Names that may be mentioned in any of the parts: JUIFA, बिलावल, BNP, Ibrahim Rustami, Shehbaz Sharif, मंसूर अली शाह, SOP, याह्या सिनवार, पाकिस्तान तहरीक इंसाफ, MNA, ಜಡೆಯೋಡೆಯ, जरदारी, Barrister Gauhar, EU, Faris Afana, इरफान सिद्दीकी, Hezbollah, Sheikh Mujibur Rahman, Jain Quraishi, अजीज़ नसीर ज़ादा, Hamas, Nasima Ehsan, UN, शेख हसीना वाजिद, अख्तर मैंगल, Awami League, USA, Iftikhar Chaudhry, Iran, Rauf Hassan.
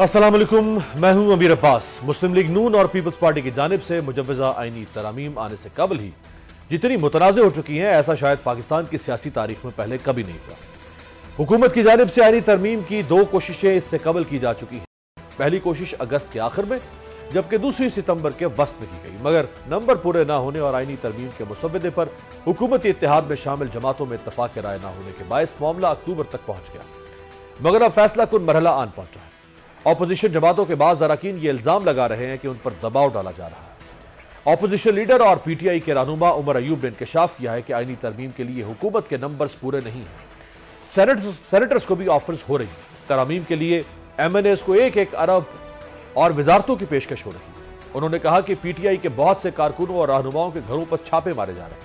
अस्सलाम वालेकुम, मैं हूं अबीर अब्बास। मुस्लिम लीग नून और पीपल्स पार्टी की जानिब से मुजव्वज़ा आइनी तरामीम आने से कबल ही जितनी मुतनाज़ हो चुकी हैं, ऐसा शायद पाकिस्तान की सियासी तारीख में पहले कभी नहीं हुआ। हुकूमत की जानिब से आइनी तरमीम की दो कोशिशें इससे कबल की जा चुकी हैं। पहली कोशिश अगस्त के आखिर में, जबकि दूसरी सितंबर के वस्त में की गई, मगर नंबर पूरे ना होने और आइनी तरमीम के मुसव्वदे पर हुकूमती इत्तेहाद में शामिल जमातों में इत्तफाक़ राय ना होने के बायस मामला अक्टूबर तक पहुँच गया, मगर अब फैसला कुन मरहला आन पहुँचा है। ऑपोजिशन जमातों के बाद अरकान ये इल्ज़ाम लगा रहे हैं कि उन पर दबाव डाला जा रहा है। ऑपोजिशन लीडर और पीटीआई के रहनुमा उमर अयूब ने इंकशाफ किया है कि आइनी तरमीम के लिए हुकूमत के नंबर्स पूरे नहीं हैं। सेनेटर्स को भी ऑफर्स हो रही हैं। तरामीम के लिए MNAs को 1-1 अरब और वजारतों की पेशकश हो रही है। उन्होंने कहा कि PTI के बहुत से कारकुनों और रहनुमाओं के घरों पर छापे मारे जा रहे हैं।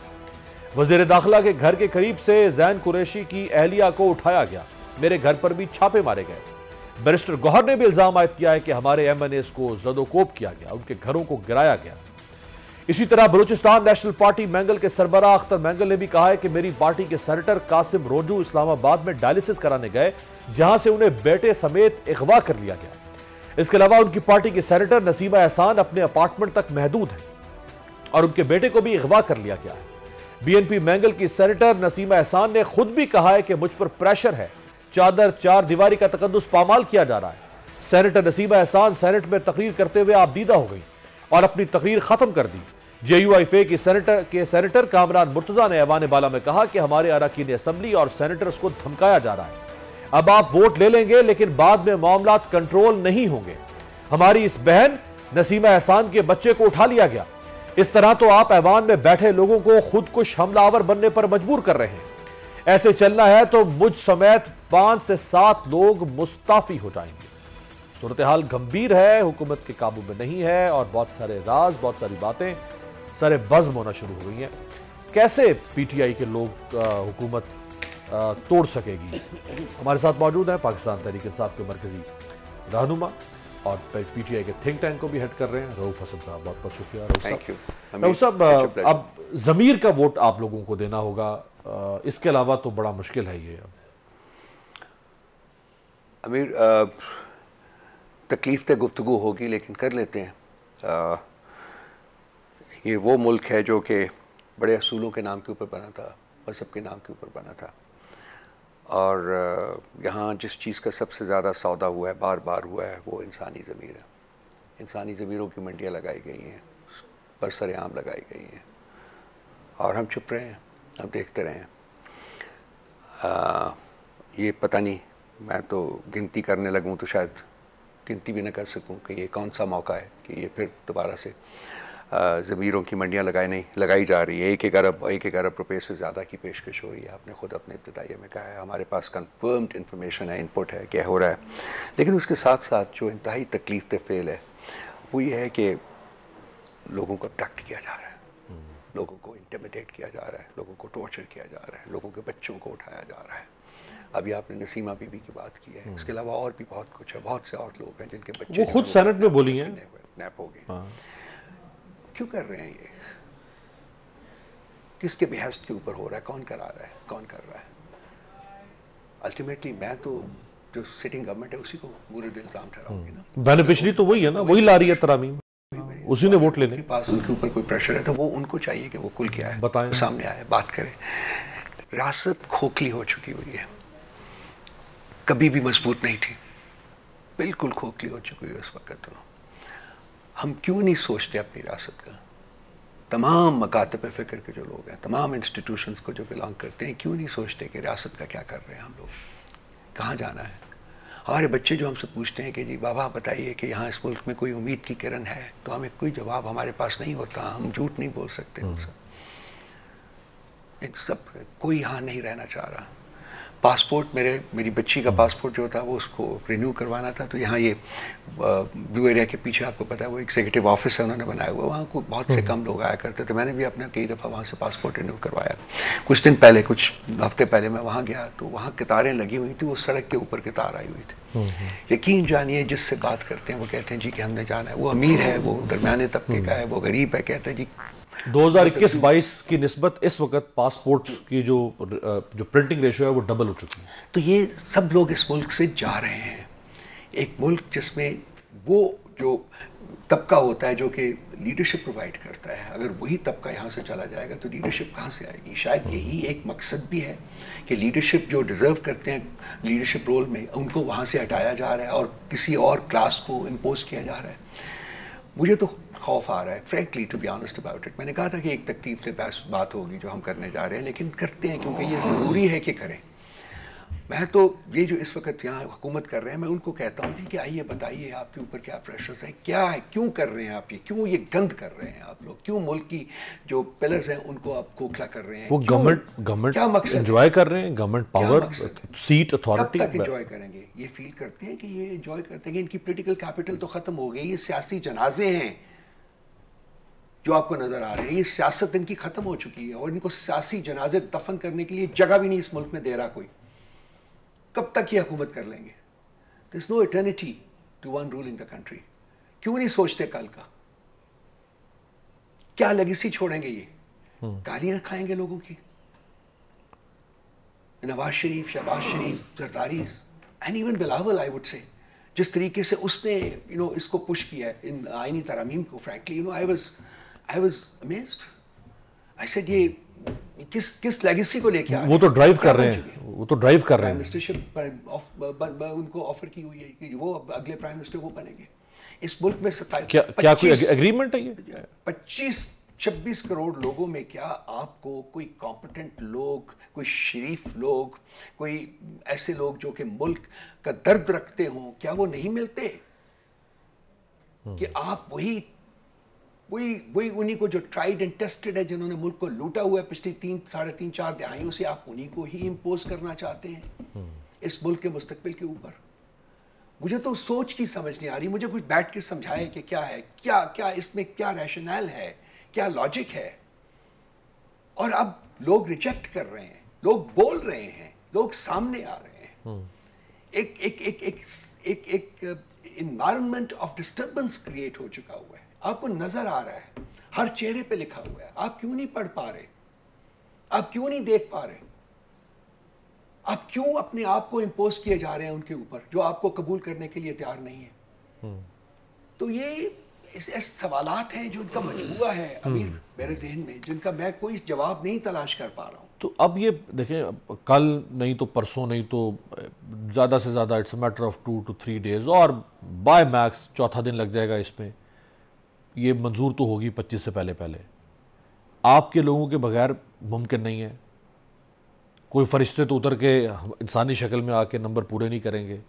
वजीर दाखिला के घर के करीब से जैन कुरैशी की अहलिया को उठाया गया। मेरे घर पर भी छापे मारे गए। बैरिस्टर गौहर ने भी इल्जाम आयद किया है कि हमारे MNAs को जदोकोब किया गया, उनके घरों को गिराया गया। इसी तरह बलूचिस्तान नेशनल पार्टी मैंगल के सरबराह अख्तर मैंगल ने भी कहा है कि मेरी पार्टी के सेनेटर कासिम रोजू इस्लामाबाद में डायलिसिस कराने गए, जहां से उन्हें बेटे समेत अगवा कर लिया गया। इसके अलावा उनकी पार्टी के सेनेटर नसीमा एहसान अपने अपार्टमेंट तक महदूद है और उनके बेटे को भी अगवा कर लिया गया है। BNP मैंगल की सेनेटर नसीमा एहसान ने खुद भी कहा है कि मुझ पर प्रेशर है, चादर चार दीवारी का तकद्दुस पामाल किया जा रहा है। सेनेटर नसीमा एहसान सेनेट में तकरीर करते हुए आपदीदा हो गई और अपनी तकरीर खत्म कर दी। JUIFA की सेनेटर कामरान मुर्तजा ने ऐवान बाला में कहा कि हमारे अरकान असम्बली और सेनेटर्स को धमकाया जा रहा है। अब आप वोट ले लेंगे, लेकिन बाद में मामला कंट्रोल नहीं होंगे। हमारी इस बहन नसीमा एहसान के बच्चे को उठा लिया गया। इस तरह तो आप ऐवान में बैठे लोगों को खुदकुश हमलावर बनने पर मजबूर कर रहे हैं। ऐसे चलना है तो मुझ समेत 5 से 7 लोग मुस्ताफी हो जाएंगे। सूरत हाल गंभीर है, हुकूमत के काबू में नहीं है और बहुत सारे राज, बहुत सारी बातें सारे बज़्म होना शुरू हो गई हैं। कैसे PTI के लोग हुकूमत तोड़ सकेगी? हमारे साथ मौजूद हैं पाकिस्तान तहरीक इंसाफ के मरकजी रहनुमा और PTI के थिंक टैंक को भी हेड कर रहे हैं रऊफ हसन साहब। बहुत बहुत शुक्रिया रऊफ साहब। अब ज़मीर का वोट आप लोगों को देना होगा, इसके अलावा तो बड़ा मुश्किल है ये। अमीर तकलीफ से गुफ्तगू होगी, लेकिन कर लेते हैं। ये वो मुल्क है जो कि बड़े असूलों के नाम के ऊपर बना था, मजहब के नाम के ऊपर बना था, और यहाँ जिस चीज़ का सबसे ज़्यादा सौदा हुआ है, बार बार हुआ है, वो इंसानी ज़मीर है। इंसानी ज़मीरों की मंडियाँ लगाई गई हैं, बरसर आम लगाई गई हैं, और हम चुप रहे हैं, हम देखते रहे हैं। ये पता नहीं, मैं तो गिनती करने लगूँ तो शायद गिनती भी ना कर सकूँ कि ये कौन सा मौका है कि ये फिर दोबारा से ज़मीरों की मंडियाँ लगाई जा रही है। 1-1 अरब रुपये से ज़्यादा की पेशकश हो रही है। आपने ख़ुद अपने इब्तिदाइये में कहा है, हमारे पास कन्फर्म्ड इन्फॉर्मेशन है, इनपुट है, क्या हो रहा है। लेकिन उसके साथ साथ जो इंतहाई तकलीफ फेल है वो ये है कि लोगों को अब्डक्ट किया जा रहा है, लोगों को इंटिमिडेट किया जा रहा है, लोगों को टॉर्चर किया जा रहा है, लोगों के बच्चों को उठाया जा रहा है। अभी आपने नसीमा बीबी की बात की है, इसके अलावा और भी बहुत कुछ है। बहुत से और लोग हैं जिनके बच्चे वो खुद सेनेट में बोली हैं नैप हो गए। क्यों कर रहे हैं ये? किसके बेहस्त के ऊपर हो रहा है? कौन करा रहा है? कौन कर रहा है? अल्टीमेटली मैं तो जो सिटिंग गवर्नमेंट है उसी को बुरे दिल से ठहराऊंगी ना। बेनिफिशरी तो वही है ना, वही ला रही है तरामीम, उसी ने वोट लेने के पास। उनके ऊपर कोई प्रेशर है तो वो उनको चाहिए कि वो कुल क्या है बताएं, सामने आए, बात करें। रियासत खोखली हो चुकी हुई है, कभी भी मजबूत नहीं थी, बिल्कुल खोखली हो चुकी है उस वक्त। तो हम क्यों नहीं सोचते अपनी रियासत का? तमाम मकातब फ़िक्र के जो लोग हैं, तमाम इंस्टीट्यूशंस को जो बिलोंग करते हैं, क्यों नहीं सोचते कि रियासत का क्या कर रहे हैं हम लोग, कहाँ जाना है? हमारे बच्चे जो हमसे पूछते हैं कि जी बाबा बताइए कि यहाँ इस मुल्क में कोई उम्मीद की किरण है, तो हमें कोई जवाब हमारे पास नहीं होता। हम झूठ नहीं बोल सकते उनसे। एक सब कोई यहाँ नहीं रहना चाह रहा। पासपोर्ट मेरी बच्ची का पासपोर्ट जो था वो उसको रिन्यू करवाना था, तो यहाँ ये ब्लू एरिया के पीछे आपको पता है वो एग्जीक्यूटिव ऑफिस है, उन्होंने बनाया हुआ। वहाँ को बहुत से कम लोग आया करते थे। मैंने भी अपना कई दफ़ा वहाँ से पासपोर्ट रिन्यू करवाया। कुछ दिन पहले, कुछ हफ्ते पहले मैं वहाँ गया तो वहाँ कतारें लगी हुई थी, वो सड़क के ऊपर कतार आई हुई थी। यकीन जानिए, जिससे बात करते हैं वो कहते हैं जी कि हमने जाना है। वो अमीर है, वो दरमियाने तबके का है, वो गरीब है, कहते हैं जी 2021-22 की निस्बत इस वक्त पासपोर्ट की जो प्रिंटिंग रेशो है वो डबल हो चुकी है। तो ये सब लोग इस मुल्क से जा रहे हैं। एक मुल्क जिसमें वो जो तबका होता है जो कि लीडरशिप प्रोवाइड करता है, अगर वही तबका यहाँ से चला जाएगा तो लीडरशिप कहाँ से आएगी। शायद यही एक मकसद भी है कि लीडरशिप जो डिज़र्व करते हैं लीडरशिप रोल में, उनको वहाँ से हटाया जा रहा है और किसी और क्लास को इम्पोज किया जा रहा है। मुझे तो खौफ आ रहा है frankly, to be honest about it. मैंने कहा था कि एक तकलीफ से बात होगी जो हम करने जा रहे हैं, लेकिन करते हैं क्योंकि ये ज़रूरी है कि करें। मैं तो ये जो इस वक्त यहाँ हुकूमत कर रहे हैं, मैं उनको कहता हूँ जी कि आइए बताइए आपके ऊपर क्या प्रेशर्स हैं, क्या है, क्यों कर रहे हैं आप ये, क्यों ये गंद कर रहे हैं आप लोग, क्यों मुल्क की जो पिलर्स हैं उनको आप खोखला कर रहे हैं। वो गवर्नमेंट क्या मकसद एंजॉय कर रहे हैं, गवर्नमेंट पावर सीट अथॉरिटी तक एंजॉय करेंगे। ये फील करते हैं कि ये एंजॉय करते हैं, इनकी पोलिटिकल कैपिटल तो ख़त्म हो गई। ये सियासी जनाजे हैं जो आपको नज़र आ रहे हैं, ये सियासत इनकी ख़त्म हो चुकी है और इनको सियासी जनाजे दफन करने के लिए जगह भी नहीं इस मुल्क में दे रहा कोई। कब तक ये हुकूमत कर लेंगे? There is no eternity to one rule in the country. क्यों नहीं सोचते कल का, क्या लेगेसी छोड़ेंगे? ये गालियां खाएंगे लोगों की, Nawaz Sharif, Shahbaz Sharif, जरदारी and even बिलावल I would say, जिस तरीके से उसने इसको पुश किया है इन आइनी तरमीम को। Frankly I was amazed. I said ये किस लेगेसी को लेके आ रहे हैं? वो तो ड्राइव कर रहे हैं, उनको ऑफर की हुई है कि वो अब अगले प्राइम मिनिस्टर वो बनेंगे इस मुल्क में। 25-26 करोड़ लोगों में क्या आपको कोई कॉम्पिटेंट लोग, कोई शरीफ लोग, कोई ऐसे लोग जो कि मुल्क का दर्द रखते हों, क्या वो नहीं मिलते? कि आप वही उन्हीं को जो ट्राइड एंड टेस्टेड है, जिन्होंने मुल्क को लूटा हुआ है पिछली 3-3.5-4 दहाइयों से, आप उन्हीं को ही इम्पोज करना चाहते हैं इस मुल्क के मुस्तकबिल के ऊपर। मुझे तो सोच की समझ नहीं आ रही। मुझे कुछ बैठ के समझाए कि क्या है, क्या इसमें क्या रैशनल है, क्या लॉजिक है। और अब लोग रिजेक्ट कर रहे हैं, लोग बोल रहे हैं, लोग सामने आ रहे हैं। एक इन्वायरमेंट ऑफ डिस्टर्बेंस क्रिएट हो चुका हुआ है, आपको नजर आ रहा है, हर चेहरे पे लिखा हुआ है। आप क्यों नहीं पढ़ पा रहे, आप क्यों नहीं देख पा रहे, आप क्यों अपने आप को इम्पोज किए जा रहे हैं उनके ऊपर जो आपको कबूल करने के लिए तैयार नहीं है? तो ये ऐसे सवालात हैं जो इनका मजबूआ है अमीर मेरे जहन में, जिनका मैं कोई जवाब नहीं तलाश कर पा रहा हूँ। तो अब ये देखें, कल नहीं तो परसों, नहीं तो ज़्यादा से ज़्यादा it's matter of 2 to 3 days और बाय मैक्स चौथा दिन लग जाएगा इसमें। ये मंजूर तो होगी 25 से पहले आपके लोगों के बगैर मुमकिन नहीं है। कोई फरिश्ते तो उतर के इंसानी शक्ल में आके नंबर पूरे नहीं करेंगे।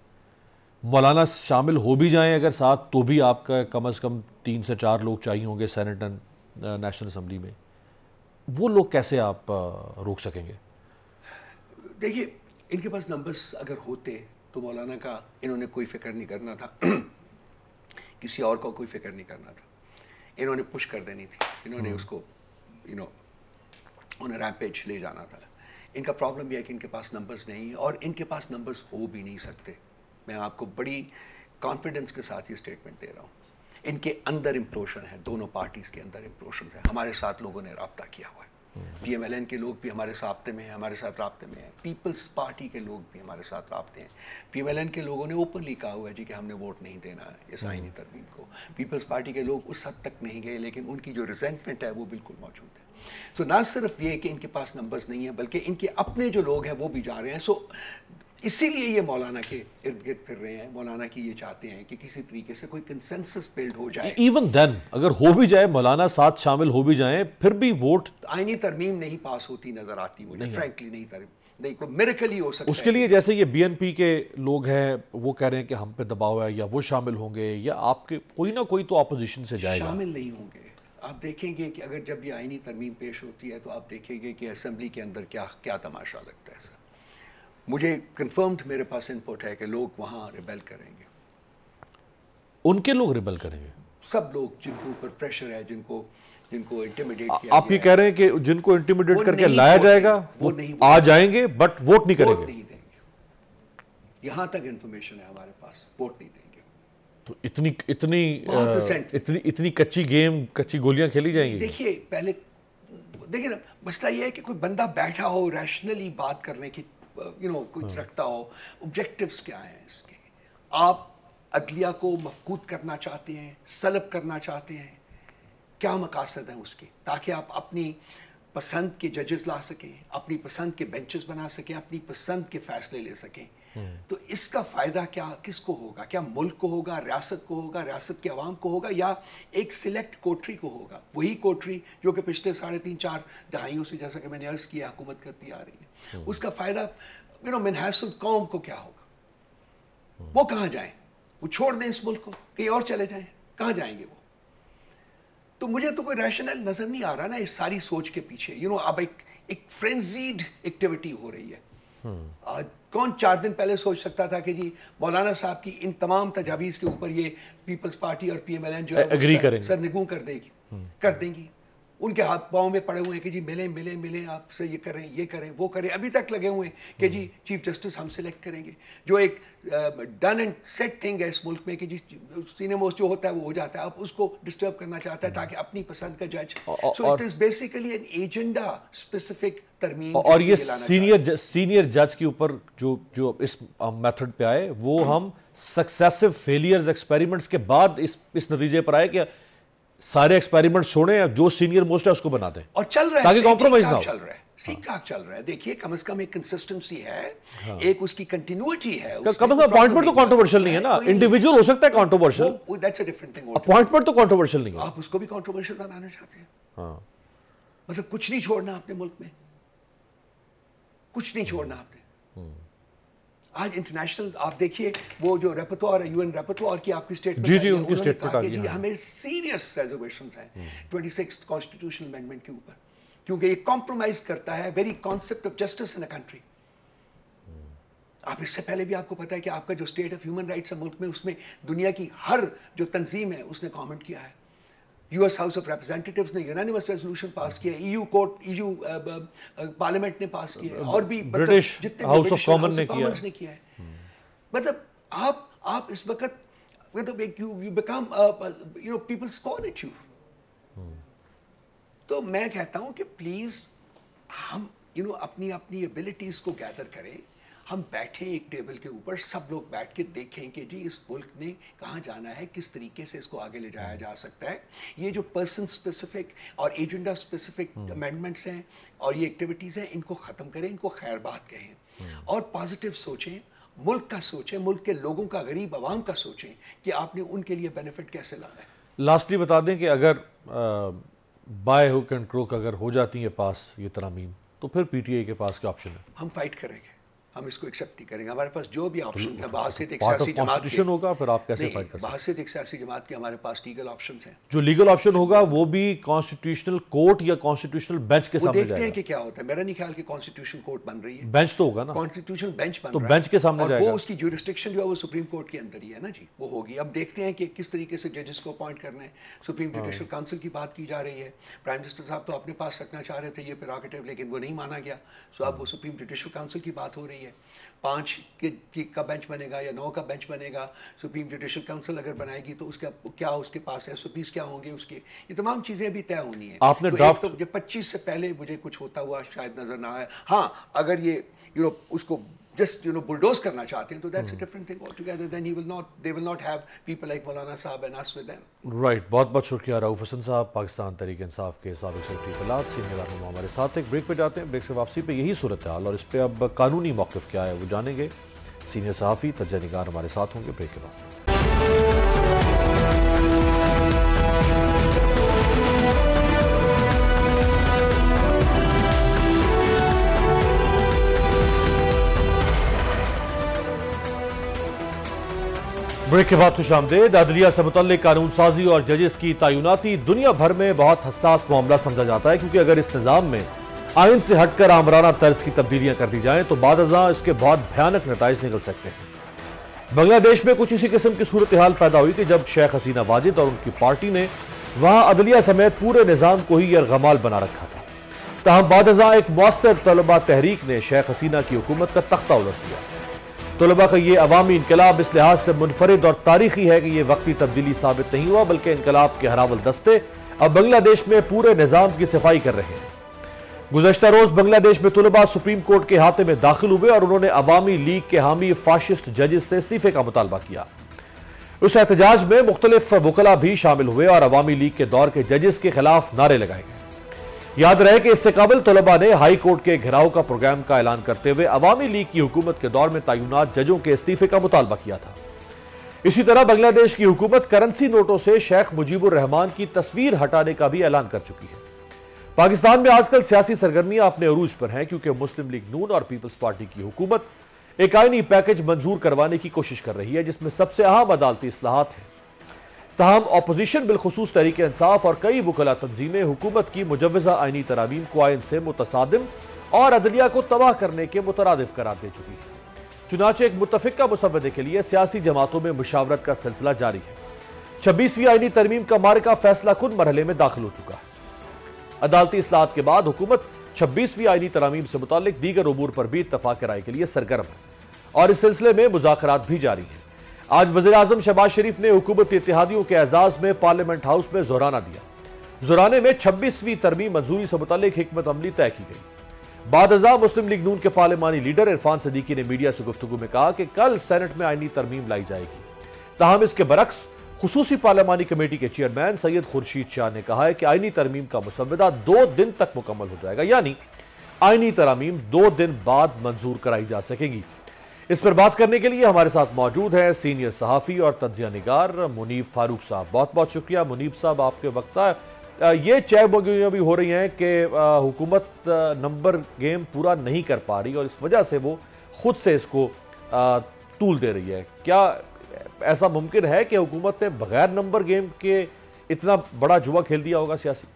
मौलाना शामिल हो भी जाएं अगर साथ, तो भी आपका कम से कम 3 से 4 लोग चाहिए होंगे सेनेट एंड नेशनल असम्बली में। वो लोग कैसे आप रोक सकेंगे? देखिए, इनके पास नंबर्स अगर होते तो मौलाना का इन्होंने कोई फिक्र नहीं करना था, किसी और का कोई फिक्र नहीं करना था। इन्होंने पुश कर देनी थी, इन्होंने उसको उन्हें रैम्पेज ले जाना था। इनका प्रॉब्लम यह है कि इनके पास नंबर्स नहीं और इनके पास नंबर्स हो भी नहीं सकते। मैं आपको बड़ी कॉन्फिडेंस के साथ ये स्टेटमेंट दे रहा हूँ। इनके अंदर इम्प्लोशन है, दोनों पार्टीज़ के अंदर इम्प्लोशन है। हमारे साथ लोगों ने रब्ता किया हुआ है, PMLN के लोग भी हमारे साथ राब्ते में हैं, पीपल्स पार्टी के लोग भी हमारे साथ राब्ते हैं। PMLN के लोगों ने ओपनली कहा हुआ है जी कि हमने वोट नहीं देना है इस आइनी तरमीम को। पीपल्स पार्टी के लोग उस हद तक नहीं गए, लेकिन उनकी जो रिजेंटमेंट है वो बिल्कुल मौजूद है। तो ना सिर्फ ये कि इनके पास नंबर्स नहीं है, बल्कि इनके अपने जो लोग हैं वो भी जा रहे हैं। सो इसीलिए ये मौलाना के इर्द गिर्द फिर रहे हैं। मौलाना की ये चाहते हैं कि किसी तरीके से कोई कंसेंसस बिल्ड हो जाए। इवन देन अगर हो भी जाए, मौलाना साथ शामिल हो भी जाए, फिर भी वोट आईनी तरमीम नहीं पास होती नजर आती मुझे, फ्रैंकली। नहीं, कोई मिरेकल ही हो सकता है उसके लिए। जैसे ये BNP के लोग हैं, वो कह रहे हैं कि हम पे दबाव है, या वो शामिल होंगे, या आपके कोई ना कोई तो अपोजिशन से जाएगा। शामिल नहीं होंगे। आप देखेंगे कि अगर जब ये आईनी तरमीम पेश होती है तो आप देखेंगे कि असेंबली के अंदर क्या क्या तमाशा लगता है। मुझे कंफर्म्ड मेरे पास इनपुट है कि लोग वहाँ रिबेल करेंगे। उनके लोग रिबेल करेंगे, सब लोग जिनके ऊपर प्रेशर है, जिनको इंटिमिडेट किया। आप ये कह रहे हैं कि जिनको इंटिमिडेट करके लाया जाएगा वो नहीं आ जाएंगे, बट वोट नहीं करेंगे, नहीं देंगे। यहाँ तक इंफॉर्मेशन है हमारे पास, वोट नहीं देंगे। तो इतनी कच्ची गेम, कच्ची गोलियां खेली जाएंगी। देखिए, पहले देखिए ना, मसला यह है कि कोई बंदा बैठा हो, रैशनली बात करने की कुछ रखता हो, ऑब्जेक्टिव्स क्या हैं इसके। आप अदलिया को मफकूद करना चाहते हैं, सलब करना चाहते हैं, क्या मकासद हैं उसके? ताकि आप अपनी पसंद के जजेस ला सकें, अपनी पसंद के बेंचेस बना सकें, अपनी पसंद के फ़ैसले ले सकें। तो इसका फ़ायदा क्या किसको होगा? क्या मुल्क को होगा, रियासत को होगा, रियासत के अवाम को होगा, या एक सिलेक्ट कोठरी को होगा? वही कोठरी जो कि पिछले 3.5-4 दहाइयों से, जैसा कि मैंने अर्ज़ किया, हुकूमत करती आ रही है। उसका फ़ायदा मिनहाजुल कौम को क्या होगा? वो कहाँ जाएँ? वो छोड़ दें इस मुल्क को, कहीं और चले जाएँ? कहाँ जाएंगे वो? तो मुझे तो कोई रैशनल नज़र नहीं आ रहा ना इस सारी सोच के पीछे। अब एक फ्रेंजीड एक्टिविटी हो रही है। कौन 4 दिन पहले सोच सकता था कि जी मौलाना साहब की इन तमाम तजावीज़ के ऊपर ये पीपल्स पार्टी और PMLN जो एग्री करेंगे, सरनिगू कर देंगी। उनके हाथ पाँव में पड़े हुए हैं कि जी मिलें, आपसे ये करें, वो करें। अभी तक लगे हुए हैं कि जी चीफ जस्टिस हम सिलेक्ट करेंगे, जो एक डन एंड सेट थिंग है इस मुल्क में कि जी सीनेमोस जो होता है वो हो जाता है। अब उसको डिस्टर्ब करना चाहता है ताकि अपनी पसंद का जज। So it is basically an agenda specific तरमीम। और ये सीनियर जज के ऊपर जो इस मेथड पे आए, वो हम सक्सेसिव फेलियर्स एक्सपेरिमेंट्स के बाद इस नतीजे पर आए कि सारे एक्सपेरिमेंट छोड़े, जो सीनियर मोस्ट है उसको बनाते हैं और चल रहा है, कॉम्प्रोमाइज ना हो। ठीक ठाक चल रहा है। देखिए, कम से कम एक कंसिस्टेंसी है, एक उसकी कंटिन्यूटी है। कम से कम अपॉइंटमेंट तो कंट्रोवर्शियल नहीं है ना। इंडिविजुअल हो सकता है controversial, that's a different thing. Appointment तो कंट्रोवर्शियल नहीं है, आप उसको भी कंट्रोवर्शियल बनाना चाहते हैं। मतलब कुछ नहीं छोड़ना आपने मुल्क में, कुछ नहीं छोड़ना आपने। आज इंटरनेशनल आप देखिए, वो जो रेपतौर है, UN रेपतौर की आपकी स्टेटमेंट जी, हमें सीरियस रिजर्वेशंस हैं 26 कॉन्स्टिट्यूशनल अमेंडमेंट के ऊपर, क्योंकि ये कॉम्प्रोमाइज करता है very concept of justice in a country. आप इससे पहले भी, आपको पता है कि आपका जो स्टेट ऑफ ह्यूमन राइट्स है मुल्क में, उसमें दुनिया की हर जो तंजीम है उसने कॉमेंट किया है। US हाउस ऑफ रिप्रेजेंटेटिव्स ने यूनानिमस रेजोल्यूशन पास किया, EU पार्लियामेंट ने पास किया है, और भी ब्रिटिश हाउस ऑफ कॉमन्स ने किया है। मतलब आप इस वक्त you become people scorn at you. तो मैं कहता हूं कि प्लीज हम अपनी अपनी एबिलिटीज को गैदर करें, हम बैठे एक टेबल के ऊपर, सब लोग बैठ के देखें कि जी इस मुल्क ने कहाँ जाना है, किस तरीके से इसको आगे ले जाया जा सकता है। ये जो पर्सन स्पेसिफिक और एजेंडा स्पेसिफिक अमेंडमेंट्स हैं और ये एक्टिविटीज़ हैं, इनको ख़त्म करें, इनको खैरबात कहें और पॉजिटिव सोचें, मुल्क का सोचें, मुल्क के लोगों का, गरीब आवाम का सोचें कि आपने उनके लिए बेनिफिट कैसे लाना है। लास्टली बता दें कि अगर बाय हुक एंड क्रोक अगर हो जाती है पास ये तरामीम, तो फिर PTI के पास क्या ऑप्शन है? हम फाइट करेंगे, हम इसको एक्सेप्ट नहीं करेंगे। हमारे पास जो भी ऑप्शन है, बाहर से एक सियासी जमात के हमारे पास लीगल ऑप्शन हैं। जो लीगल ऑप्शन होगा वो भी कॉन्स्टिट्यूशनल कोर्ट या कॉन्स्टिट्यूशनल बेंच के सामने जाएगा। देखते हैं कि क्या होता है। मेरा नहीं ख्याल कि कॉन्स्टिट्यूशनल कोर्ट बन रही है, बेंच तो होगा ना, कॉन्स्टिट्यूशनल बेंच बन रहा है, तो बेंच के सामने जाएगा। वो उसकी ज्यूरिसडिक्शन जो है वो सुप्रीम कोर्ट के अंदर ही है ना जी, वो होगी। अब देखते हैं कि किस तरीके से जजेस को अपॉइंट करना है। सुप्रीम जुडिशल काउंसिल की बात की जा रही है, प्राइम मिनिस्टर साहब तो अपने पास रखना चाह रहे थे ये प्रेरोगेटिव, लेकिन वो नहीं माना गया। सो अब वो सुप्रीम जुडिशल काउंसिल की बात हो रही है। 5 का बेंच बनेगा या 9 का बेंच बनेगा। सुप्रीम जुडिशल काउंसिल अगर बनाएगी तो उसका क्या, उसके पास SOPs क्या होंगे उसके, ये तमाम चीज़ें भी तय होनी है। आपने ड्राफ्ट तो 25 से पहले मुझे कुछ होता हुआ शायद नज़र ना आए। हाँ, अगर ये उसको जस्ट बुलडोज करना चाहते हैं तो that's a different thing altogether, then he will not, they will not have people like Maulana sahab and us with them. Right, बहुत बहुत शुक्रिया रऊफ हसन साहब, पाकिस्तान तहरीक इंसाफ के साबिक़ सेक्रेटरी सीनियर आलम हमारे साथ। एक ब्रेक पे जाते हैं, ब्रेक से वापसी पे यही सूरत हाल और इस पर अब कानूनी मौक़िफ़ क्या है वो जानेंगे। सीनियर सहाफ़ी तजज़िया निगार हमारे साथ होंगे ब्रेक के बाद। ब्रेक के बाद खुशामदेद। अदलिया से मुतल्लिक़ कानून साजी और जजेस की तैनाती दुनिया भर में बहुत हसास मामला समझा जाता है, क्योंकि अगर इस निज़ाम में आइन से हटकर आमराना तर्ज की तब्दीलियां कर दी जाएं तो बाद अज़ां इसके बहुत भयानक नताइज निकल सकते हैं। बांग्लादेश में कुछ इसी किस्म की सूरत हाल पैदा हुई कि जब शेख हसीना वाजिद और उनकी पार्टी ने वहाँ अदलिया समेत पूरे निज़ाम को ही यरगमाल बना रखा था। तहम बाद अज़ां एक मौसर तलबा तहरीक ने शेख हसीना की हुकूमत का तख्ता उलट दिया। तलबा का ये अवामी इनकलाब इस लिहाज से मुनफरद और तारीखी है कि यह वक्ती तब्दीली साबित नहीं हुआ, बल्कि इनकलाब के हरावल दस्ते अब बांग्लादेश में पूरे निज़ाम की सफाई कर रहे हैं। गुज़श्ता रोज़ बांग्लादेश में तलबा सुप्रीम कोर्ट के हाथे में दाखिल हुए और उन्होंने अवामी लीग के हामी फाशिस्ट जजेस से इस्तीफे का मुतालबा किया। उस एहतजाज में मुख्तलिफ वकला भी शामिल हुए और अवामी लीग के दौर के जजेस के खिलाफ नारे लगाए गए। याद रहे कि इससे कबल तलबा ने हाई कोर्ट के घेराव का प्रोग्राम का ऐलान करते हुए अवामी लीग की हुकूमत के दौर में तैनात जजों के इस्तीफे का मुतालबा किया था। इसी तरह बांग्लादेश की हुकूमत करेंसी नोटों से शेख मुजीबुर रहमान की तस्वीर हटाने का भी ऐलान कर चुकी है। पाकिस्तान में आजकल सियासी सरगर्मियां अपने अरूज पर हैं, क्योंकि मुस्लिम लीग नून और पीपल्स पार्टी की हुकूमत एक आईनी पैकेज मंजूर करवाने की कोशिश कर रही है, जिसमें सबसे अहम अदालती इस्लाहात हैं। तहम अपोजिशन बिलखसूस तहरीक इंसाफ और कई वकला तंजीमें हुकूमत की मुजवजा आईनी तरामीम को आइन से मुतसादिम और अदलिया को तबाह करने के मुतरादिफ करार दे चुकी है। चुनाचे एक मुतफिका मुसवदे के लिए सियासी जमातों में मुशावरत का सिलसिला जारी है। 26वीं आईनी तरमीम का मार्का फैसला खुद मरहले में दाखिल हो चुका है। अदालती इस्लाहात के बाद हुकूमत 26वीं आईनी तरमीम से मुतालिक दीगर उमूर पर भी इतफाक राय के लिए सरगर्म है और इस सिलसिले में मुज़ाकरात भी जारी है। आज वज़ीर-ए-आज़म शहबाज शरीफ ने हुकूमत इत्तेहादियों के एजाज में पार्लियामेंट हाउस में जोराना दिया। जोराने में 26वीं तरमीम मंजूरी से मुतालिक हिकमत अमली तय की गई। बाद अज़ा मुस्लिम लीग नून के पार्लिमानी लीडर इरफान सिद्दीकी ने मीडिया से गुफ्तगू में कहा कि कल सेनेट में आईनी तरमीम लाई जाएगी। तहम इसके बरक्स खुसूसी पार्लिमानी कमेटी के चेयरमैन सैयद खुर्शीद शाह ने कहा है कि आईनी तरमीम का मुसवदा 2 दिन तक मुकम्मल हो जाएगा, यानी आईनी तरमीम 2 दिन बाद मंजूर कराई जा सकेगी। इस पर बात करने के लिए हमारे साथ मौजूद हैं सीनियर सहाफ़ी और तज्जिया निगार मुनीब फारूक साहब। बहुत बहुत शुक्रिया मुनीब साहब आपके वक्त। ये चैबगियां भी हो रही हैं कि हुकूमत नंबर गेम पूरा नहीं कर पा रही और इस वजह से वो खुद से इसको तूल दे रही है। क्या ऐसा मुमकिन है कि हुकूमत ने बगैर नंबर गेम के इतना बड़ा जुआ खेल दिया होगा सियासी?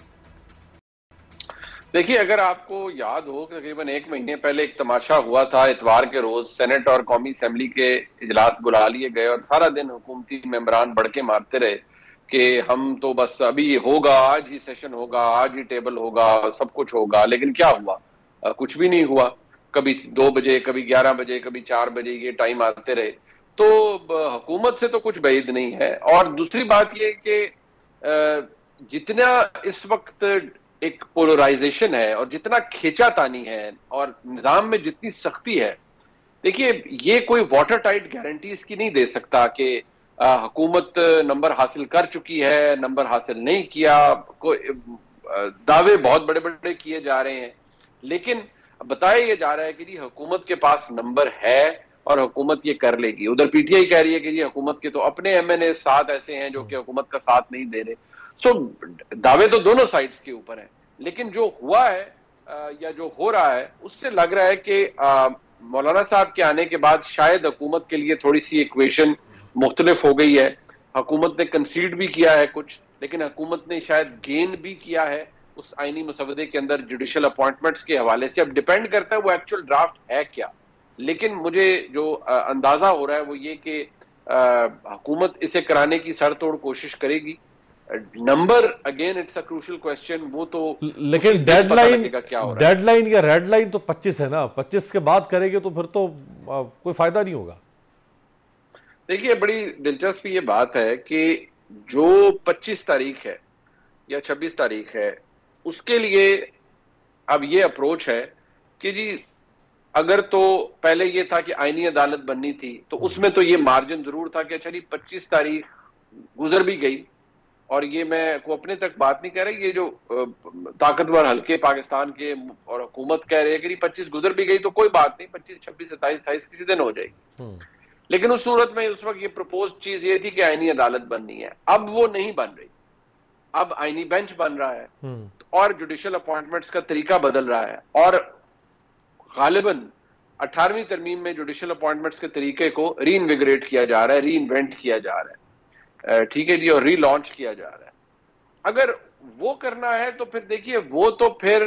देखिए, अगर आपको याद हो तकरीबन 1 महीने पहले एक तमाशा हुआ था। इतवार के रोज सेनेट और कौमी असम्बली के इजलास बुला लिए गए और सारा दिन हुकूमती मेंबरान बढ़ के मारते रहे कि हम तो बस अभी ये होगा, आज ही सेशन होगा, आज ही टेबल होगा, सब कुछ होगा। लेकिन क्या हुआ? कुछ भी नहीं हुआ। कभी 2 बजे, कभी 11 बजे, कभी 4 बजे ये टाइम आते रहे। तो हुकूमत से तो कुछ बैद नहीं है। और दूसरी बात ये कि जितना इस वक्त एक पोलराइजेशन है और जितना खींचातानी है और निज़ाम में जितनी सख्ती है, देखिए ये कोई वाटर टाइट गारंटीज की नहीं दे सकता कि हुकूमत नंबर हासिल कर चुकी है, नंबर हासिल नहीं किया। दावे बहुत बड़े बड़े किए जा रहे हैं, लेकिन बताया ये जा रहा है कि जी हुकूमत के पास नंबर है और हुकूमत ये कर लेगी। उधर पीटीआई कह रही है कि जी हुकूमत के तो अपने एमएनए 7 ऐसे हैं जो कि हुकूमत का साथ नहीं दे रहे। सो दावे तो दोनों साइड्स के ऊपर हैं, लेकिन जो हुआ है या जो हो रहा है उससे लग रहा है कि मौलाना साहब के आने के बाद शायद हुकूमत के लिए थोड़ी सी इक्वेशन मुख्तलिफ हो गई है। हुकूमत ने कंसीड भी किया है कुछ, लेकिन हुकूमत ने शायद गेन भी किया है उस आईनी मसवदे के अंदर जुडिशल अपॉइंटमेंट्स के हवाले से। अब डिपेंड करता है वो एक्चुअल ड्राफ्ट है क्या, लेकिन मुझे जो अंदाजा हो रहा है वो ये कि हुकूमत इसे कराने की सर तोड़ कोशिश करेगी। Number again it's a crucial question, वो तो लेकिन डेडलाइन या रेड लाइन तो 25 है ना। 25 के बाद करेंगे तो फिर तो कोई फायदा नहीं होगा। देखिए, बड़ी दिलचस्प ये बात है कि जो 25 तारीख है या 26 तारीख है उसके लिए अब ये अप्रोच है कि जी अगर तो पहले ये था कि आईनी अदालत बननी थी तो उसमें तो ये मार्जिन जरूर था कि अच्छा जी 25 तारीख गुजर भी गई। और ये मैं को अपने तक बात नहीं कह रही, ये जो ताकतवर हल्के पाकिस्तान के और हुकूमत कह रही है कि 25 गुजर भी गई तो कोई बात नहीं, 25, 26, 27, 28 किसी दिन हो जाएगी। लेकिन उस सूरत में उस वक्त ये प्रपोज चीज ये थी कि आईनी अदालत बननी है। अब वो नहीं बन रही, अब आईनी बेंच बन रहा है और जुडिशल अपॉइंटमेंट्स का तरीका बदल रहा है। और गालिबन 18वीं तरमीम में जुडिशल अपॉइंटमेंट्स के तरीके को रीइन्विगरेट किया जा रहा है, रीइन्वेंट किया जा रहा है, ठीक है जी, और रीलॉन्च किया जा रहा है। अगर वो करना है तो फिर देखिए वो तो फिर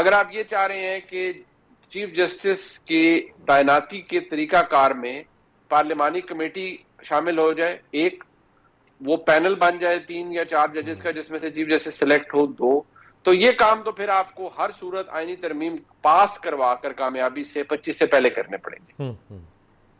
अगर आप ये चाह रहे हैं कि चीफ जस्टिस के तैनाती के तरीकाकार में पार्लिमानी कमेटी शामिल हो जाए, एक वो पैनल बन जाए 3 या 4 जजेस का जिसमें से चीफ जस्टिस सिलेक्ट हो 2, तो ये काम तो फिर आपको हर सूरत आईनी तरमीम पास करवा कर कामयाबी से 25 से पहले करने पड़ेंगे।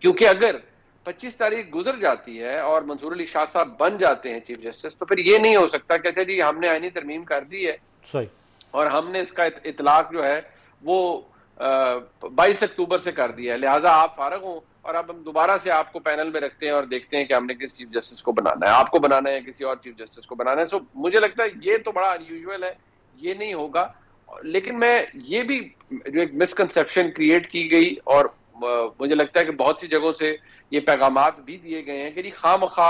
क्योंकि अगर 25 तारीख गुजर जाती है और मंसूर अली शाह साहब बन जाते हैं चीफ जस्टिस, तो फिर ये नहीं हो सकता कि अच्छा जी हमने आईनी तरमीम कर दी है और हमने इसका इतलाक जो है वो 22 अक्टूबर से कर दिया है। लिहाजा आप फारग हों और अब हम दोबारा से आपको पैनल में रखते हैं और देखते हैं कि हमने किस चीफ जस्टिस को बनाना है, आपको बनाना है, किसी और चीफ जस्टिस को बनाना है। सो मुझे लगता है ये तो बड़ा अनयूजुअल है, ये नहीं होगा। लेकिन मैं ये भी जो एक मिसकनसेप्शन क्रिएट की गई और मुझे लगता है कि बहुत सी जगहों से ये पैगामात भी दिए गए हैं कि जी खामखा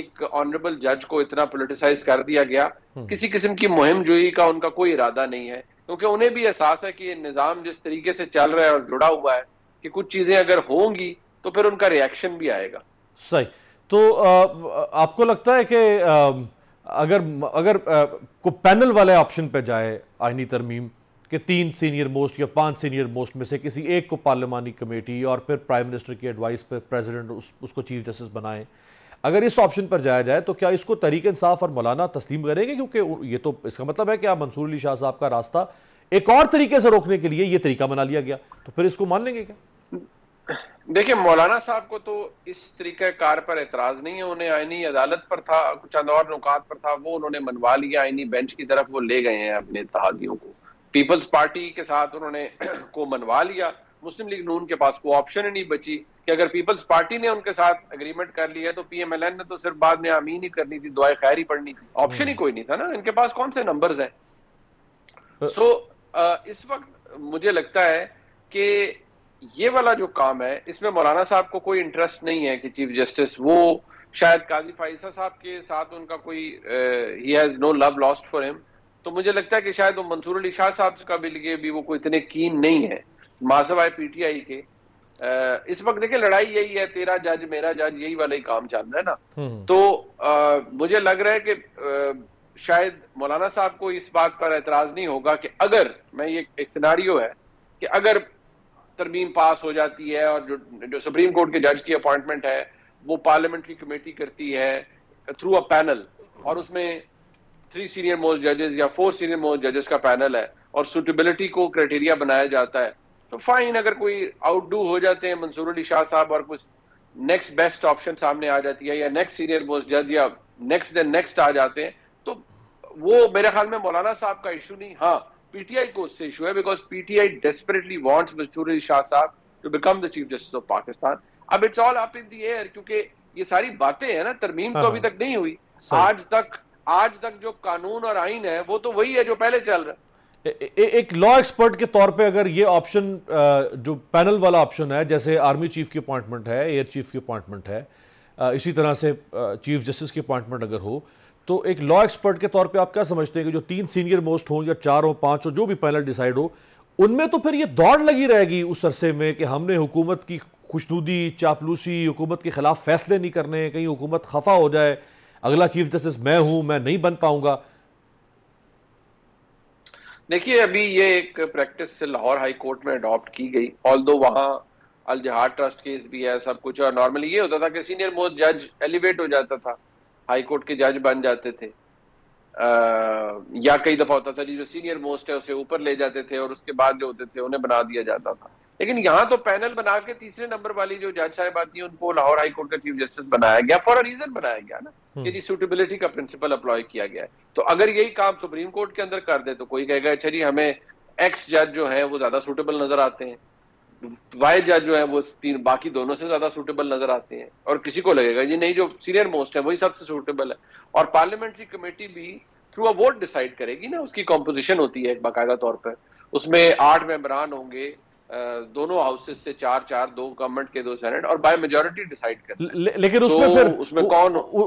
एक ऑनरेबल जज को इतना पोलिटिसाइज कर दिया गया, किसी किस्म की मुहिम जोई का उनका कोई इरादा नहीं है, क्योंकि उन्हें भी एहसास है कि ये निज़ाम जिस तरीके से चल रहा है और जुड़ा हुआ है कि कुछ चीज़ें अगर होंगी तो फिर उनका रिएक्शन भी आएगा। सही। तो आपको लगता है कि अगर को पैनल वाले ऑप्शन पे जाए आइनी तरमीम के 3 सीनियर मोस्ट या 5 सीनियर मोस्ट में से किसी एक को पार्लिमानी कमेटी और फिर प्राइम मिनिस्टर की एडवाइस पर प्रेजिडेंट उसको चीफ जस्टिस बनाएं, अगर इस ऑप्शन पर जाया जाए तो क्या इसको तहरीक-ए- इंसाफ और मौलाना तस्लीम करेंगे? क्योंकि ये तो इसका मतलब है कि आप मंसूर अली शाह साहब का रास्ता एक और तरीके से रोकने के लिए ये तरीका बना लिया गया, तो फिर इसको मान लेंगे क्या? देखिए, मौलाना साहब को तो इस तरीके कार पर एतराज नहीं है, उन्हें आईनी अदालत पर था, चंद और नुकात पर था, वो उन्होंने मनवा लिया, आईनी बेंच की तरफ वो ले गए हैं अपने इत्तेहादियों को। पीपल्स पार्टी के साथ उन्होंने को मनवा लिया, मुस्लिम लीग नून के पास कोई ऑप्शन ही नहीं बची कि अगर पीपल्स पार्टी ने उनके साथ एग्रीमेंट कर लिया है तो पीएमएलएन ने तो सिर्फ बाद में आमीन ही करनी थी, दुआएं खैर ही पढ़नी थी, ऑप्शन ही कोई नहीं था ना, इनके पास कौन से नंबर्स हैं। सो इस वक्त मुझे लगता है कि ये वाला जो काम है इसमें मौलाना साहब को कोई इंटरेस्ट नहीं है कि चीफ जस्टिस, वो शायद काजी फाइसा साहब के साथ उनका कोई he has no love lost for him, तो मुझे लगता है कि शायद वो मंसूर अली शाह साहब का भी लिए भी वो कोई इतने कीन नहीं है मासवाए पीटीआई के। इस वक्त देखिए लड़ाई यही है, तेरा जज मेरा जज, यही वाला ही काम चल रहा है ना। तो मुझे लग रहा है कि शायद मौलाना साहब को इस बात पर एतराज नहीं होगा कि अगर मैं ये एक सिनारियो है कि अगर तरमीम पास हो जाती है और जो सुप्रीम कोर्ट के जज की अपॉइंटमेंट है वो पार्लियामेंट की कमेटी करती है थ्रू अ पैनल, और उसमें 3 सीनियर मोस्ट जजेस या 4 सीनियर मोस्ट जजेस का पैनल है और सुटेबिलिटी को क्राइटेरिया बनाया जाता है, तो फाइन। अगर कोई आउटडू हो जाते हैं मंसूर अली शाह साहब और कुछ नेक्स्ट बेस्ट ऑप्शन सामने आ जाती है या नेक्स्ट सीनियर मोस्ट जज या नेक्स्ट देन नेक्स्ट आ जाते हैं, तो वो मेरे ख्याल में मौलाना साहब का इशू नहीं। हाँ, पीटीआई को उससे इशू है, because PTI desperately wants मंसूर अली शाह sahab to become the chief justice of Pakistan. अब it's all up in the air, क्योंकि ये सारी बातें है ना, तरमीम तो अभी तक नहीं हुई। आज तक जो कानून और आइन है वो तो वही है जो पहले चल रहा है। एक लॉ एक्सपर्ट के तौर पे अगर ये ऑप्शन जो पैनल वाला ऑप्शन है, जैसे आर्मी चीफ की अपॉइंटमेंट है, एयर चीफ की अपॉइंटमेंट है, इसी तरह से चीफ जस्टिस की अपॉइंटमेंट अगर हो, तो एक लॉ एक्सपर्ट के तौर पे आप क्या समझते हैं कि जो 3 सीनियर मोस्ट हो या 4 हो 5 हो, जो भी पैनल डिसाइड हो, उनमें तो फिर ये दौड़ लगी रहेगी उस अरसे में कि हमने हुकूमत की खुशनुदी, चापलूसी, हुकूमत के खिलाफ फैसले नहीं करने, कहीं हुकूमत खफा हो जाए, अगला चीफ जस्टिस मैं हूँ, मैं नहीं बन पाऊंगा। देखिए, अभी ये एक प्रैक्टिस लाहौर हाई कोर्ट में अडॉप्ट की गई, ऑल्दो वहाँ अल जहाद ट्रस्ट केस भी है, सब कुछ। और नॉर्मली ये होता था कि सीनियर मोस्ट जज एलिवेट हो जाता था, हाई कोर्ट के जज बन जाते थे, या कई दफ़ा होता था जो सीनियर मोस्ट है उसे ऊपर ले जाते थे और उसके बाद जो होते थे उन्हें बना दिया जाता था। लेकिन यहाँ तो पैनल बना के 3रे नंबर वाली जो जज साहब आती है उनको लाहौर हाई कोर्ट का चीफ जस्टिस बनाया गया, फॉर अ रीजन बनाया गया ना, कि सूटेबिलिटी का प्रिंसिपल अप्लाई किया गया है। तो अगर यही काम सुप्रीम कोर्ट के अंदर कर दे तो कोई कहेगा अच्छा जी हमें एक्स जज जो है वो ज्यादा सूटेबल नजर आते हैं, वाई जज जो है वो बाकी दोनों से ज्यादा सूटेबल नजर आते हैं, और किसी को लगेगा जी नहीं जो सीनियर मोस्ट है वही सबसे सूटेबल है। और पार्लियामेंट्री कमेटी भी थ्रू अ वोट डिसाइड करेगी ना, उसकी कॉम्पोजिशन होती है बाकायदा तौर पर, उसमें 8 मेंबरान होंगे, दोनों हाउसेज से 4-4, 2 गवर्नमेंट के 2 सेनेट, और बाय मेजॉरिटी डिसाइड कर। लेकिन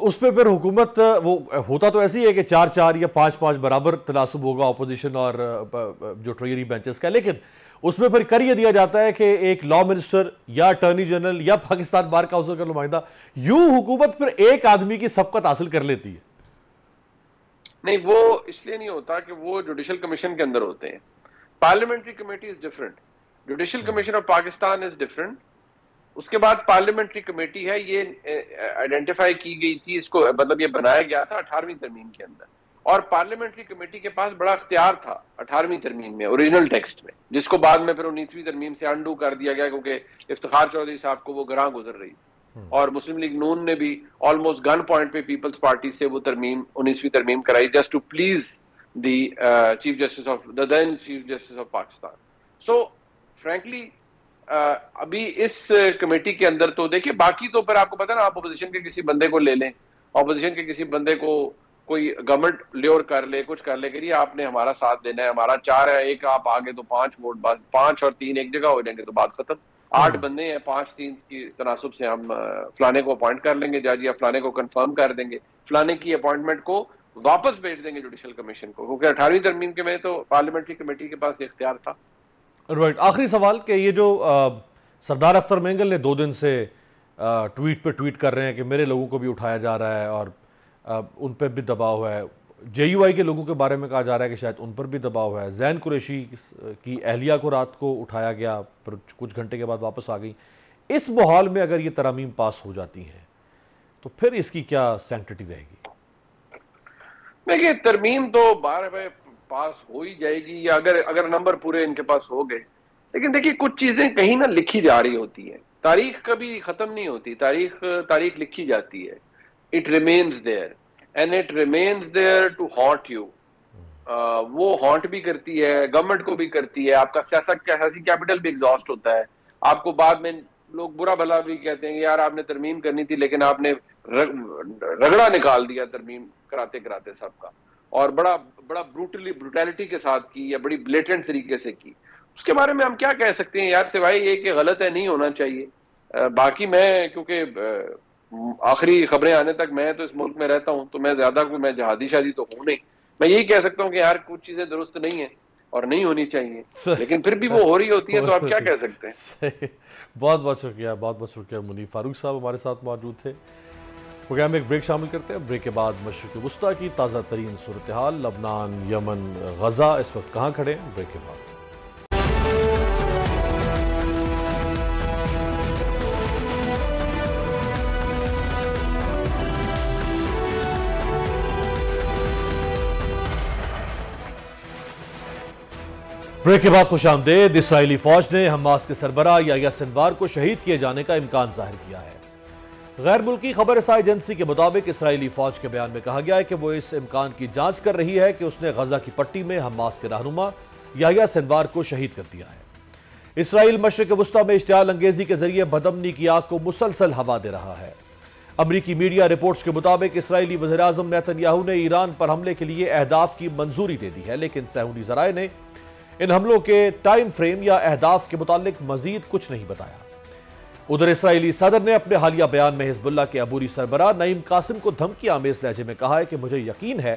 उसमें फिर हुकूमत वो होता तो ऐसी है कि 4-4 या 5-5 बराबर तनासुब होगा अपोजिशन और जो ट्रेजरी बेंचेस का, लेकिन उसमें फिर कर ये दिया जाता है कि एक लॉ मिनिस्टर या अटॉर्नी जनरल या पाकिस्तान बार काउंसिल का नुमाइंदा, यूं हुकूमत फिर एक आदमी की सबकत हासिल कर लेती है। नहीं, वो इसलिए नहीं होता कि वो जुडिशल कमीशन के अंदर होते हैं, parliamentary committee is different, judicial commission of Pakistan is different. उसके बाद पार्लियामेंट्री कमेटी है, ये आइडेंटिफाई की गई थी, इसको मतलब ये बनाया गया था 18वीं तरमीम के अंदर, और पार्लियामेंट्री कमेटी के पास बड़ा अख्तियार था 18वीं तरमीम में ओरिजिनल टेक्स्ट में, जिसको बाद में फिर 19वीं तरमीम से अंडू कर दिया गया क्योंकि इफ्तिखार चौधरी साहब को वो ग्रां गुजर रही थी, और मुस्लिम लीग नून ने भी ऑलमोस्ट गन पॉइंट पे पीपल्स पार्टी से वो तरमीम 19वीं तरमीम कराई, just to please the chief justice of the then chief justice of Pakistan. So frankly अभी इस कमेटी के अंदर तो देखिए, बाकी तो फिर आपको पता ना, आप अपोजिशन के किसी बंदे को ले लें, अपोजिशन के किसी बंदे को कोई गवर्नमेंट ल्योर कर ले, कुछ कर ले कि ये आपने हमारा साथ देना है, हमारा चार है, एक आप आगे तो पांच वोट, बस 5 और 3 एक जगह हो जाएंगे तो बात खत्म। 8 बंदे हैं, 5-3 की तनासुब से हम फलाने को अपॉइंट कर लेंगे जज, या फलाने को कंफर्म कर देंगे, फलाने की अपॉइंटमेंट को वापस भेज देंगे जुडिशल कमीशन को, क्योंकि 18वीं तरमीम के में तो पार्लियामेंट्री कमेटी के पास इख्तियार था। राइट, आखिरी सवाल कि ये जो सरदार अख्तर मेंगल ने 2 दिन से ट्वीट पे ट्वीट कर रहे हैं कि मेरे लोगों को भी उठाया जा रहा है और उन पर भी दबाव है, JUI के लोगों के बारे में कहा जा रहा है कि शायद उन पर भी दबाव है, जैन कुरैशी की अहलिया को रात को उठाया गया पर कुछ घंटे के बाद वापस आ गई, इस माहौल में अगर ये तरामीम पास हो जाती हैं तो फिर इसकी क्या सैंक्टिटी रहेगी? देखिए, तरमीम तो 12 पास हो ही जाएगी या अगर नंबर पूरे इनके पास हो गए, लेकिन देखिए कुछ चीज़ें कहीं ना लिखी जा रही होती हैं, तारीख कभी ख़त्म नहीं होती, तारीख लिखी जाती है। It remains there and it remains there to haunt you, वो हॉन्ट भी करती है, गवर्नमेंट को भी करती है, आपका सियासी कैपिटल भी एग्जॉस्ट होता है, आपको बाद में लोग बुरा भला भी कहते हैं यार आपने तरमीम करनी थी लेकिन आपने रगड़ा निकाल दिया तरमीम कराते कराते सबका, और बड़ा ब्रूटैलिटी के साथ की या बड़ी ब्लेटेंट तरीके से की। उसके बारे में हम क्या कह सकते हैं यार, सिवाय ये कि गलत है, नहीं होना चाहिए। बाकी मैं क्योंकि आखिरी खबरें आने तक मैं तो इस मुल्क में रहता हूँ, तो मैं ज्यादा कोई मैं जहादी शादी तो हूँ नहीं, मैं यही कह सकता हूँ कि यार कुछ चीजें दुरुस्त नहीं है और नहीं होनी चाहिए, लेकिन फिर भी वो हो रही होती है, तो आप क्या कह सकते हैं। बहुत बहुत शुक्रिया मुनीब फारूक साहब हमारे साथ मौजूद थे। प्रोग्राम में एक ब्रेक शामिल करते हैं, ब्रेक के बाद मशरिक़ वुस्ता की ताज़ा तरीन सूरत हाल, लबनान, यमन, गजा इस वक्त कहाँ खड़े हैं, ब्रेक के बाद। ब्रेक के बाद खुश आमदेद। इसराइली फौज ने हमास के सरबराह याह्या सिनवार को शहीद किए जाने का इम्कान जाहिर किया है। गैर मुल्की खबर रसाई एजेंसी के मुताबिक इसराइली फौज के बयान में कहा गया है कि वो इस इम्कान की जांच कर रही है कि उसने गजा की पट्टी में हमास के रहनुमा याह्या सिनवार को शहीद कर दिया है। इसराइल मशरिक़ वुस्ता में इश्तिआल अंगेजी के जरिए बदअमनी की आग को मुसलसल हवा दे रहा है। अमरीकी मीडिया रिपोर्ट्स के मुताबिक इसराइली वज़ीर-ए-आज़म नेतन्याहू ने ईरान पर हमले के लिए अहदाफ की मंजूरी दे दी है, लेकिन सहूनी ज़राए ने इन हमलों के टाइम फ्रेम या अहदाफ के मुतालिक मजीद कुछ नहीं बताया। उधर इसराइली सदर ने अपने हालिया बयान में हिजबुल्ला के अबूरी सरबराह नईम कासिम को धमकी आमेज लहजे में कहा है कि मुझे यकीन है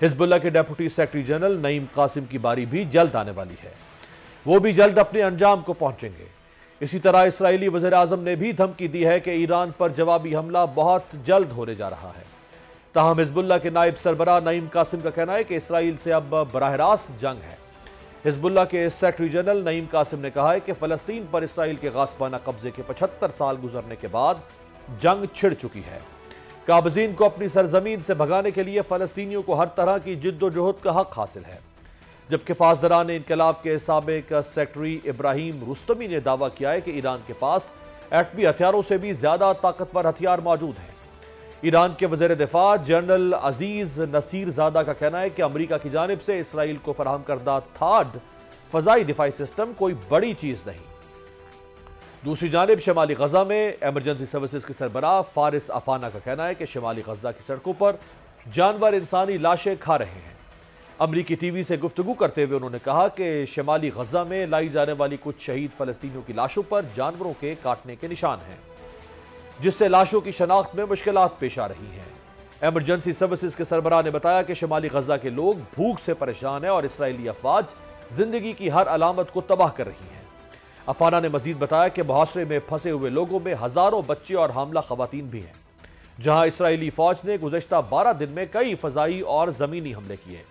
हिजबुल्ला के deputy secretary general Naim Qassem की बारी भी जल्द आने वाली है, वो भी जल्द अपने अंजाम को पहुंचेंगे। इसी तरह इसराइली वज़ीर आज़म ने भी धमकी दी है कि ईरान पर जवाबी हमला बहुत जल्द होने जा रहा है। ताहम हिजबुल्ला के नायब सरबराह नईम कासिम का कहना है कि इसराइल से अब बराह रास्त जंग है। हिजबुल्ला के सेक्रेटरी जनरल नईम कासिम ने कहा है कि फ़लस्तीन पर इसराइल के गासबाना कब्जे के 75 साल गुजरने के बाद जंग छिड़ चुकी है। काबजीन को अपनी सरजमीन से भगाने के लिए फ़लस्तीनियों को हर तरह की जिद्दोजहद का हक हासिल है, जबकि पासदरान इनकलाब के साबिक सेक्रेटरी इब्राहिम रुस्तमी ने दावा किया है कि ईरान के पास एटमी हथियारों से भी ज़्यादा ताकतवर हथियार मौजूद हैं। ईरान के वज़ीर दिफा जनरल अजीज़ नसीर ज़ादा का कहना है कि अमरीका की जानिब से इसराइल को फराहम करदा THAAD फ़ज़ाई दिफाई सिस्टम कोई बड़ी चीज़ नहीं। दूसरी जानिब शमाली गजा में एमरजेंसी सर्विसेज के सरबराह फारिस अफाना का कहना है कि शमाली गजा की सड़कों पर जानवर इंसानी लाशें खा रहे हैं। अमरीकी TV से गुफ्तगू करते हुए उन्होंने कहा कि शमाली गजा में लाई जाने वाली कुछ शहीद फ़लस्तीनियों की लाशों पर जानवरों के काटने के निशान हैं, जिससे लाशों की शनाख्त में मुश्किलात पेश आ रही हैं। एमरजेंसी सर्विसेज के सरबराह ने बताया कि शमाली गजा के लोग भूख से परेशान हैं और इसराइली अफवाज जिंदगी की हर अलामत को तबाह कर रही हैं। अफाना ने मजीद बताया कि मुहासरे में फंसे हुए लोगों में हज़ारों बच्चे और हामला खवातीन भी हैं, जहां इसराइली फौज ने गुज़श्ता 12 दिन में कई फ़ज़ाई और ज़मीनी हमले किए।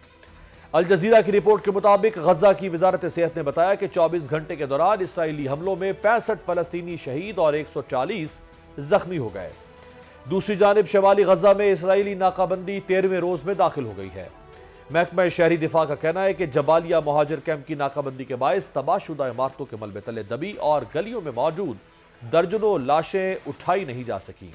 अल जज़ीरा की रिपोर्ट के मुताबिक गजा की वजारत सेहत ने बताया कि 24 घंटे के दौरान इसराइली हमलों में 65 फ़लस्तीनी शहीद और 140 जख्मी हो गए। दूसरी जानिब शमाली गजा में इसराइली नाकाबंदी 13वें रोज में दाखिल हो गई है। महकमा शहरी दिफा का कहना है कि जबालिया महाजर कैंप की नाकाबंदी के बायस तबाहशुदा इमारतों के मलबे तले दबी और गलियों में मौजूद दर्जनों लाशें उठाई नहीं जा सकी।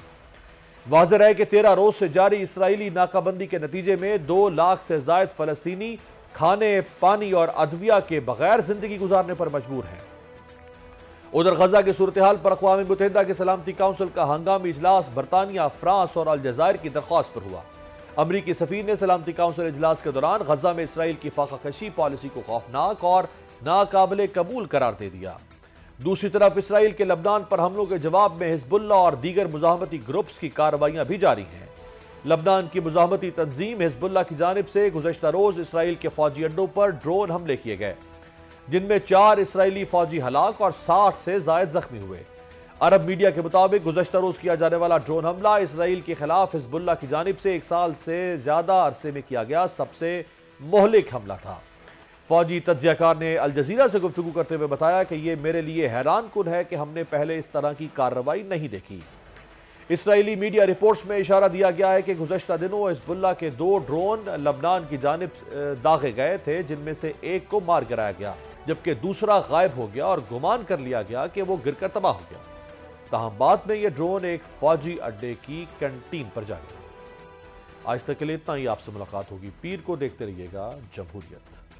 वाज़ेह है कि 13 रोज से जारी इसराइली नाकाबंदी के नतीजे में 2 लाख से जायद फलस्तीनी खाने, पानी और अदविया के बगैर जिंदगी गुजारने पर मजबूर हैं। उधर गजा की सूरत हाल पर अक़वाम मुत्तहिदा के सलामती काउंसिल का हंगामी इजलास बरतानिया, फ्रांस और अलजायर की दरख्वास्त पर हुआ। अमरीकी सफ़ीर ने सलामती काउंसिल इजलास के दौरान गजा में इसराइल की फाकाकशी पॉलिसी को खौफनाक और नाकाबिल कबूल करार दे दिया। दूसरी तरफ इसराइल के लबनान पर हमलों के जवाब में हिजबुल्लाह और दीगर मुजाहमती ग्रुप्स की कार्रवाइयाँ भी जारी हैं। लबनान की मुजाहमती तंजीम हिजबुल्लाह की जानिब से गुज़श्ता रोज़ इसराइल के फौजी अड्डों पर ड्रोन हमले किए गए, जिनमें 4 इसराइली फौजी हलाक और 60 से ज़ायद ज़ख्मी हुए। अरब मीडिया के मुताबिक गुज़श्ता रोज़ किया जाने वाला ड्रोन हमला इसराइल के खिलाफ हिजबुल्लाह की जानिब से 1 साल से ज़्यादा अरसे में किया गया सबसे मोहलिक हमला था। फौजी तज्जियाकार ने अल जज़ीरा से गुफ्तगू करते हुए बताया कि ये मेरे लिए हैरान कुन है कि हमने पहले इस तरह की कार्रवाई नहीं देखी। इसराइली मीडिया रिपोर्ट्स में इशारा दिया गया है कि गुज़श्ता दिनों हिज़्बुल्लाह के 2 ड्रोन लबनान की जानिब दागे गए थे, जिनमें से 1 को मार गिराया गया जबकि दूसरा गायब हो गया और गुमान कर लिया गया कि वो गिरकर तबाह हो गया। तहम बाद में यह ड्रोन एक फौजी अड्डे की कैंटीन पर जा गया। आज तक के लिए इतना ही, आपसे मुलाकात होगी पीर को। देखते रहिएगा जमहूरियत।